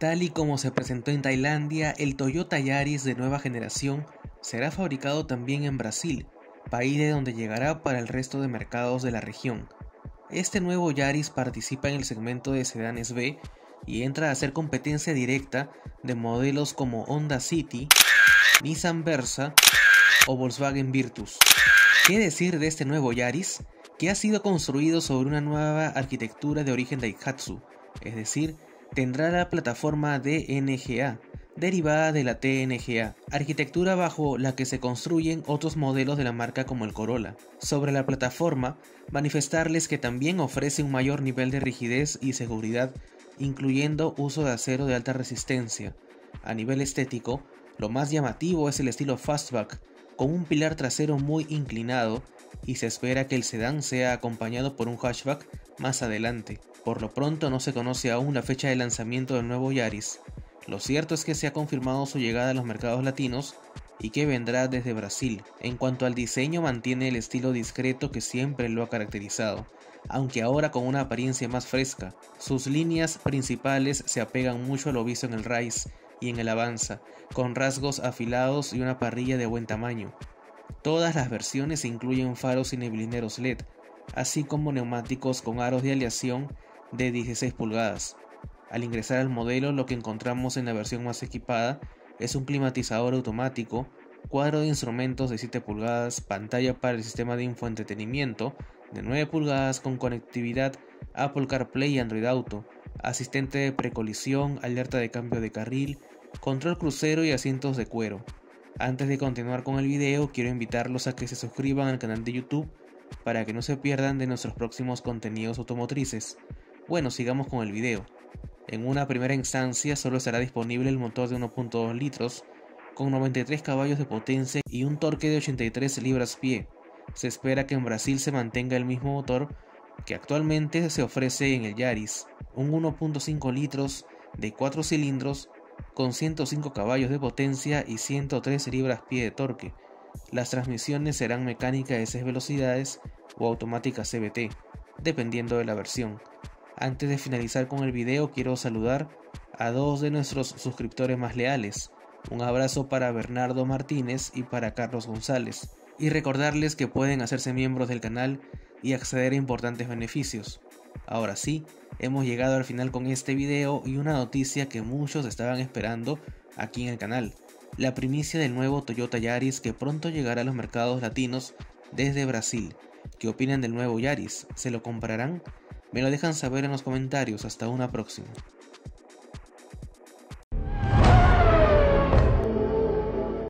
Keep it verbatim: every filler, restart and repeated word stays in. Tal y como se presentó en Tailandia, el Toyota Yaris de nueva generación será fabricado también en Brasil, país de donde llegará para el resto de mercados de la región. Este nuevo Yaris participa en el segmento de sedanes B y entra a ser competencia directa de modelos como Honda City, Nissan Versa o Volkswagen Virtus. ¿Qué decir de este nuevo Yaris? Que ha sido construido sobre una nueva arquitectura de origen Daihatsu, es decir, tendrá la plataforma D N G A, derivada de la T N G A, arquitectura bajo la que se construyen otros modelos de la marca como el Corolla. Sobre la plataforma, manifestarles que también ofrece un mayor nivel de rigidez y seguridad, incluyendo uso de acero de alta resistencia. A nivel estético, lo más llamativo es el estilo fastback, con un pilar trasero muy inclinado, y se espera que el sedán sea acompañado por un hatchback más adelante. Por lo pronto no se conoce aún la fecha de lanzamiento del nuevo Yaris. Lo cierto es que se ha confirmado su llegada a los mercados latinos y que vendrá desde Brasil. En cuanto al diseño, mantiene el estilo discreto que siempre lo ha caracterizado, aunque ahora con una apariencia más fresca. Sus líneas principales se apegan mucho a lo visto en el Rise y en el Avanza, con rasgos afilados y una parrilla de buen tamaño. Todas las versiones incluyen faros y neblineros L E D, así como neumáticos con aros de aleación de dieciséis pulgadas. Al ingresar al modelo, lo que encontramos en la versión más equipada es un climatizador automático, cuadro de instrumentos de siete pulgadas, pantalla para el sistema de infoentretenimiento de nueve pulgadas con conectividad Apple CarPlay y Android Auto, asistente de precolisión, alerta de cambio de carril, control crucero y asientos de cuero. Antes de continuar con el video, quiero invitarlos a que se suscriban al canal de YouTube para que no se pierdan de nuestros próximos contenidos automotrices. Bueno, sigamos con el video. En una primera instancia solo estará disponible el motor de uno punto dos litros con noventa y tres caballos de potencia y un torque de ochenta y tres libras-pie. Se espera que en Brasil se mantenga el mismo motor que actualmente se ofrece en el Yaris, un uno punto cinco litros de cuatro cilindros con ciento cinco caballos de potencia y ciento tres libras-pie de torque. Las transmisiones serán mecánicas de seis velocidades o automáticas C V T, dependiendo de la versión. Antes de finalizar con el video, quiero saludar a dos de nuestros suscriptores más leales. Un abrazo para Bernardo Martínez y para Carlos González. Y recordarles que pueden hacerse miembros del canal y acceder a importantes beneficios. Ahora sí, hemos llegado al final con este video y una noticia que muchos estaban esperando aquí en el canal. La primicia del nuevo Toyota Yaris que pronto llegará a los mercados latinos desde Brasil. ¿Qué opinan del nuevo Yaris? ¿Se lo comprarán? Me lo dejan saber en los comentarios. Hasta una próxima.